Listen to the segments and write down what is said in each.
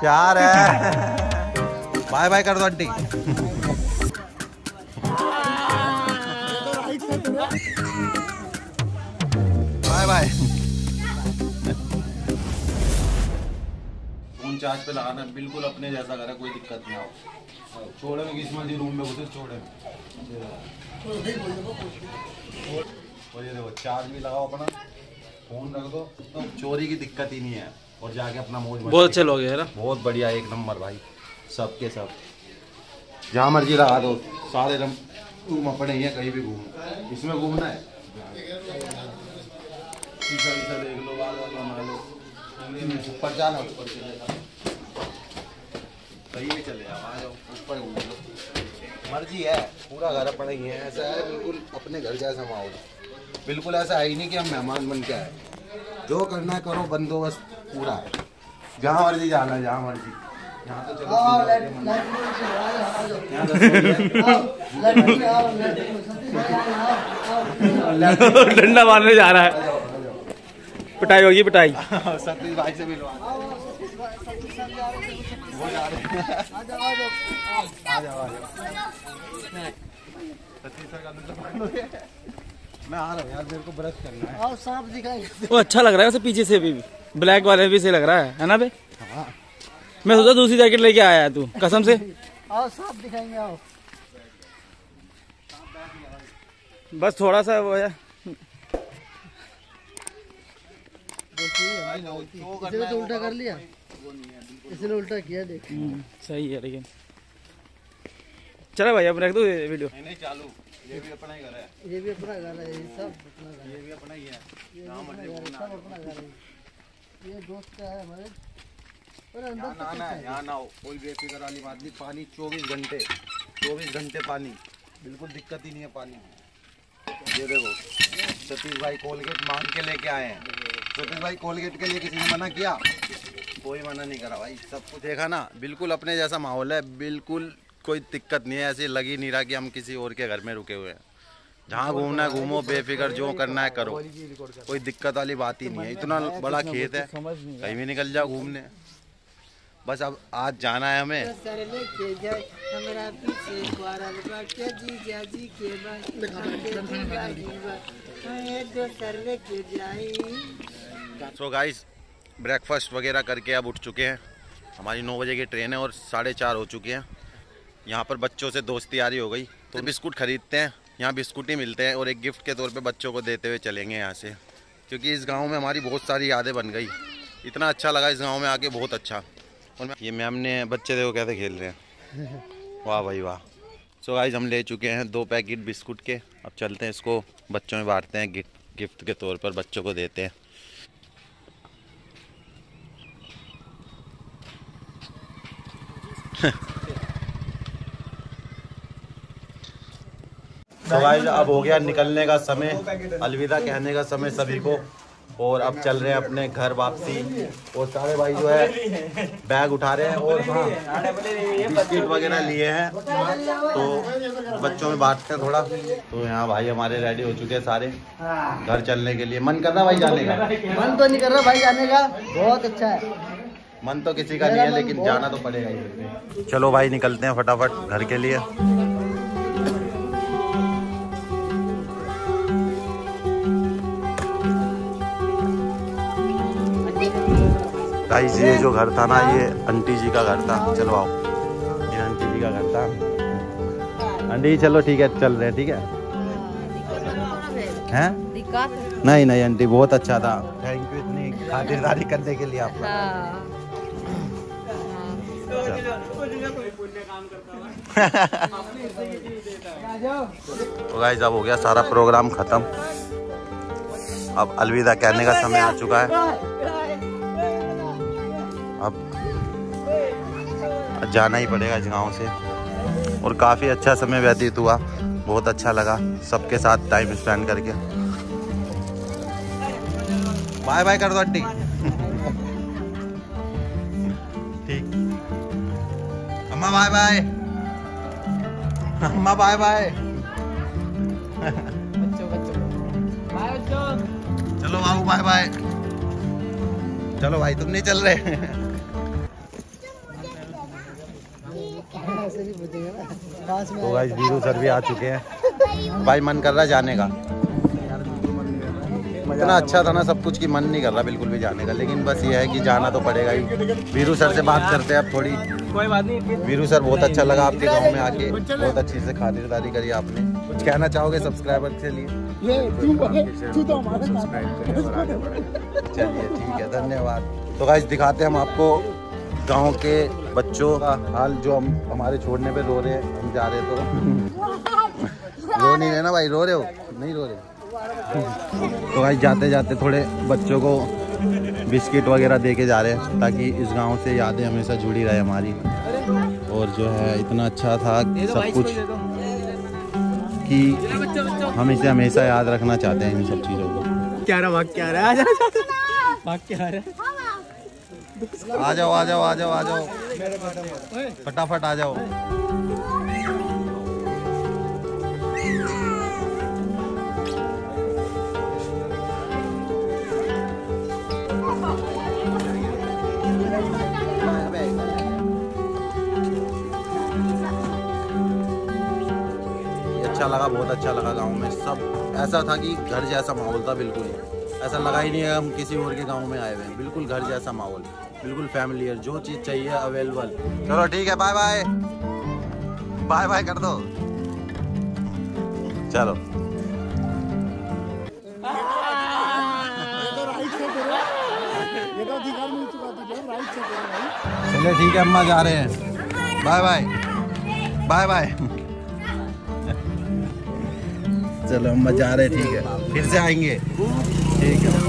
प्यार है। Bye bye कर दो aunty. Bye bye. Phone charge पे लगाना, बिल्कुल अपने जैसा करा, कोई दिक्कत नहीं हो। छोड़े में किस मर्जी रूम में घुसे, छोड़े देखो चार्ज भी लगाओ अपना, फोन रख दो तो चोरी की दिक्कत ही नहीं है। और जाके अपना मौज बहुत अच्छे लोग है ना, बहुत बढ़िया, एक नंबर भाई, सबके सब जहाँ मर्जी लगा दो, सारे रूम अपने ही है, कहीं भी घूमो, इसमें घूमना है देख लो, ऊपर जाना, ऊपर कहीं भी चले जाओ, आ जाओ, ऊपर घूम लो, मर्जी है। पूरा घर अपना ही है, ऐसा है बिल्कुल अपने घर जैसा माहौल, बिल्कुल ऐसा है ही नहीं कि हम मेहमान बन के आए। जो करना है करो, बंदोबस्त पूरा है, जहाँ मर्जी जाना है, जहाँ मर्जी। यहाँ तो चलो डंडा मारने जा रहा है, पिटाई होगी, पिटाई। सतीश भाई से मिलवा, मैं आ रहा हूँ यार, मेरे को ब्रश करना है। सांप दिखाई वो अच्छा लग रहा है वैसे, पीछे से भी ब्लैक वाले भी से लग रहा है ना बे। हाँ। मैं सोचा दूसरी जैकेट लेके आया तू, कसम से। आओ सांप दिखाएंगे, आओ। बस थोड़ा सा वो है, इसने उल्टा कर लिया, इसने उल्टा किया, देख सही है। लेकिन चलो भाई अब रख दो वीडियो, नहीं चालू, ये भी अपना ही घर है, ये भी अपना घर है, ये सब अपना घर है, ये भी अपना ही है, सब अपना घर है, ये दोस्त है हमारे। और अंदर नाना है, यहाँ ना हो, कोई बेफिक्र वाली बात नहीं, पानी 24 घंटे पानी, बिल्कुल दिक्कत ही नहीं है पानी। ये देखो सतीश भाई कोलगेट मांग के लेके आए हैं, सतीश भाई कोलगेट के लिए किसी ने मना किया? कोई मना नहीं करा भाई, सब कुछ देखा ना, बिल्कुल अपने जैसा माहौल है, बिल्कुल कोई दिक्कत नहीं है, ऐसे लगी नहीं रहा कि हम किसी और के घर में रुके हुए हैं। जहाँ घूमना है घूमो, बेफिक्र, जो करना है करो, कोई दिक्कत वाली बात ही नहीं है। इतना बड़ा खेत है, कहीं भी निकल जाओ घूमने, बस अब आज जाना है हमें। सो गाइस ब्रेकफास्ट वगैरह करके अब उठ चुके हैं, हमारी 9 बजे की ट्रेन है और 4:30 हो चुकी है। यहाँ पर बच्चों से दोस्ती यारी हो गई तो बिस्कुट खरीदते हैं, यहाँ बिस्कुट ही मिलते हैं, और एक गिफ्ट के तौर पे बच्चों को देते हुए चलेंगे यहाँ से, क्योंकि इस गांव में हमारी बहुत सारी यादें बन गई। इतना अच्छा लगा इस गांव में आके, बहुत अच्छा। और ये मैम ने बच्चे देखो कैसे खेल रहे हैं, वाह भाई वाह। सो गाइस हम ले चुके हैं 2 पैकेट बिस्कुट के, अब चलते हैं इसको बच्चों में बांटते हैं, गिफ्ट के तौर पर बच्चों को देते हैं। तो गाइस अब हो गया निकलने का समय, अलविदा कहने का समय सभी को, और अब चल रहे हैं अपने घर वापसी। और सारे भाई जो है बैग उठा रहे हैं, और हाँ बिस्किट वगैरह लिए हैं तो बच्चों में बांटते हैं थोड़ा। तो यहाँ भाई हमारे रेडी हो चुके हैं सारे, घर चलने के लिए। मन कर रहा भाई जाने का? मन तो नहीं कर रहा भाई जाने का, बहुत अच्छा है, मन तो किसी का नहीं है, लेकिन जाना तो पड़ेगा ही। चलो भाई निकलते हैं फटाफट घर के लिए। गाइस ये जो घर था ना, ये आंटी जी का घर था। चलो आओ, ये आंटी जी का घर था। आंटी चलो ठीक है, चल रहे हैं, ठीक है हैं? नहीं नहीं आंटी, बहुत अच्छा था, थैंक यू इतनी खातिरदारी करने के लिए आपका। तो गाइस अब हो गया सारा प्रोग्राम खत्म, अब अलविदा कहने का समय आ चुका है, अब जाना ही पड़ेगा इस गाँव से। और काफ़ी अच्छा समय व्यतीत हुआ, बहुत अच्छा लगा सबके साथ टाइम स्पेंड करके। बाय बाय कर दो आंटी। ठीक अम्मा, बाय बाय अम्मा, बाय बाय। चलो बाबू बाय बाय। चलो भाई तुम नहीं चल रहे। तो गाइस वीरू सर भी आ चुके हैं। भाई मन कर रहा है जाने का, इतना अच्छा था ना सब कुछ कि मन नहीं कर रहा बिल्कुल भी जाने का, लेकिन बस ये है कि जाना तो पड़ेगा ही। वीरू सर से बात करते हैं आप थोड़ी। कोई बात नहीं वीरू सर, बहुत अच्छा लगा आपके गांव में आके, बहुत अच्छी से खातिरदारी करी आपने। कुछ कहना चाहोगे सब्सक्राइबर के लिए? चलिए ठीक है, धन्यवाद। तो गाइस दिखाते हैं हम आपको गाँव के बच्चों का हाल जो हम हमारे छोड़ने पर रो रहे हैं। हम जा रहे तो रो नहीं रहे ना भाई, रो रहे हो? नहीं रो रहे। तो गाइस जाते जाते थोड़े बच्चों को बिस्किट वगैरह दे के जा रहे हैं ताकि इस गांव से यादें हमेशा जुड़ी रहे हमारी। और जो है इतना अच्छा था सब कुछ कि हम इसे हमेशा याद रखना चाहते हैं इन सब चीज़ों को। आ जाओ आ जाओ आ जाओ आ जाओ, फटाफट आ जाओ। अच्छा लगा, बहुत अच्छा लगा। गांव में सब ऐसा था कि घर जैसा माहौल था, बिल्कुल ऐसा लगा ही नहीं है हम किसी और के गांव में आए हुए हैं। बिल्कुल घर जैसा माहौल, बिल्कुल फैमिलियर, जो चीज़ चाहिए अवेलेबल। चलो ठीक है, बाय बाय बाय बाय कर दो। चलो चलिए ठीक है, अम्मा जा रहे हैं, बाय बाय बाय बाय। चलो अम्मा जा रहे हैं, ठीक है फिर से आएंगे, ठीक है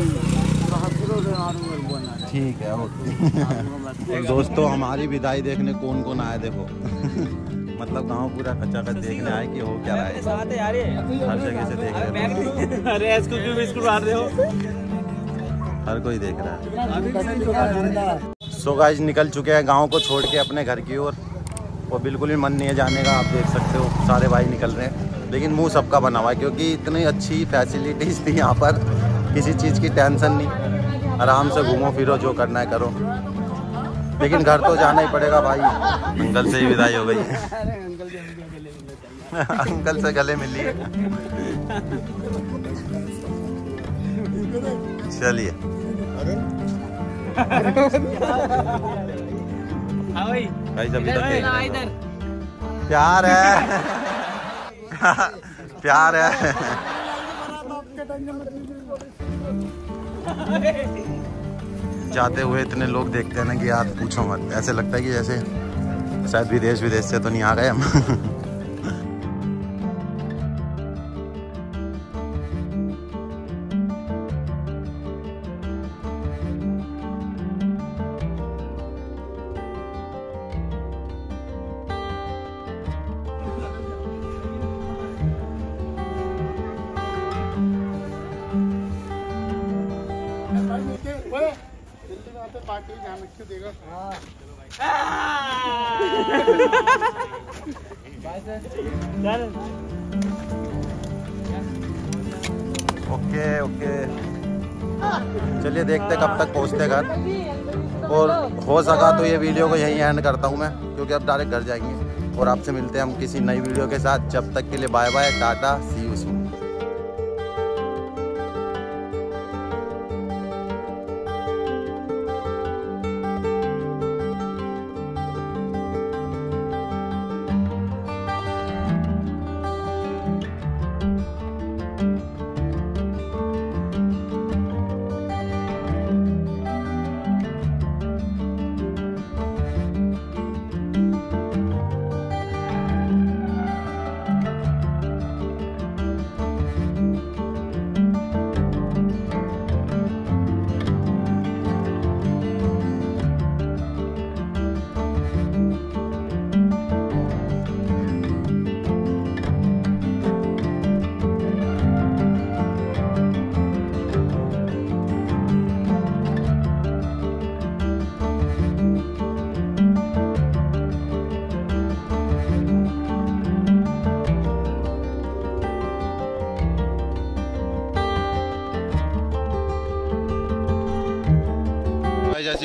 ठीक है ओके। दोस्तों हमारी विदाई देखने कौन कौन आया देखो। मतलब गांव पूरा खच्चा खच देखने आए कि हो क्या रहा है, हर जगह से देख रहे हो, हर कोई देख रहा है। सो गाइस निकल चुके हैं गांव को छोड़ के अपने घर की ओर, और बिल्कुल भी मन नहीं है जाने का। आप देख सकते हो सारे भाई निकल रहे हैं, लेकिन मुंह सबका बना हुआ है क्योंकि इतनी अच्छी फैसिलिटीज़ थी यहाँ पर, किसी चीज़ की टेंशन नहीं, आराम से घूमो फिरो जो करना है करो, लेकिन घर तो जाना ही पड़ेगा भाई। अंकल से ही विदाई हो गई। अंकल से गले मिल लिए। चलिए प्यार है प्यार है। जाते हुए इतने लोग देखते हैं ना कि यार पूछो मत, ऐसे लगता है कि जैसे शायद विदेश विदेश से तो नहीं आ गए हम। ओके ओके चलिए देखते कब तक पहुँचते घर, और हो सका तो ये वीडियो को यहीं एंड करता हूँ मैं, क्योंकि अब डायरेक्ट घर जाएंगे। और आपसे मिलते हैं हम किसी नई वीडियो के साथ, जब तक के लिए bye bye, tata, see you soon.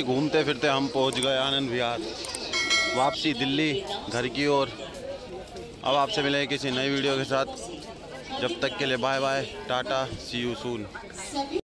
घूमते फिरते हम पहुंच गए आनंद विहार। वापसी दिल्ली घर की ओर। अब आपसे मिलेंगे किसी नई वीडियो के साथ, जब तक के लिए bye bye, tata, see you soon.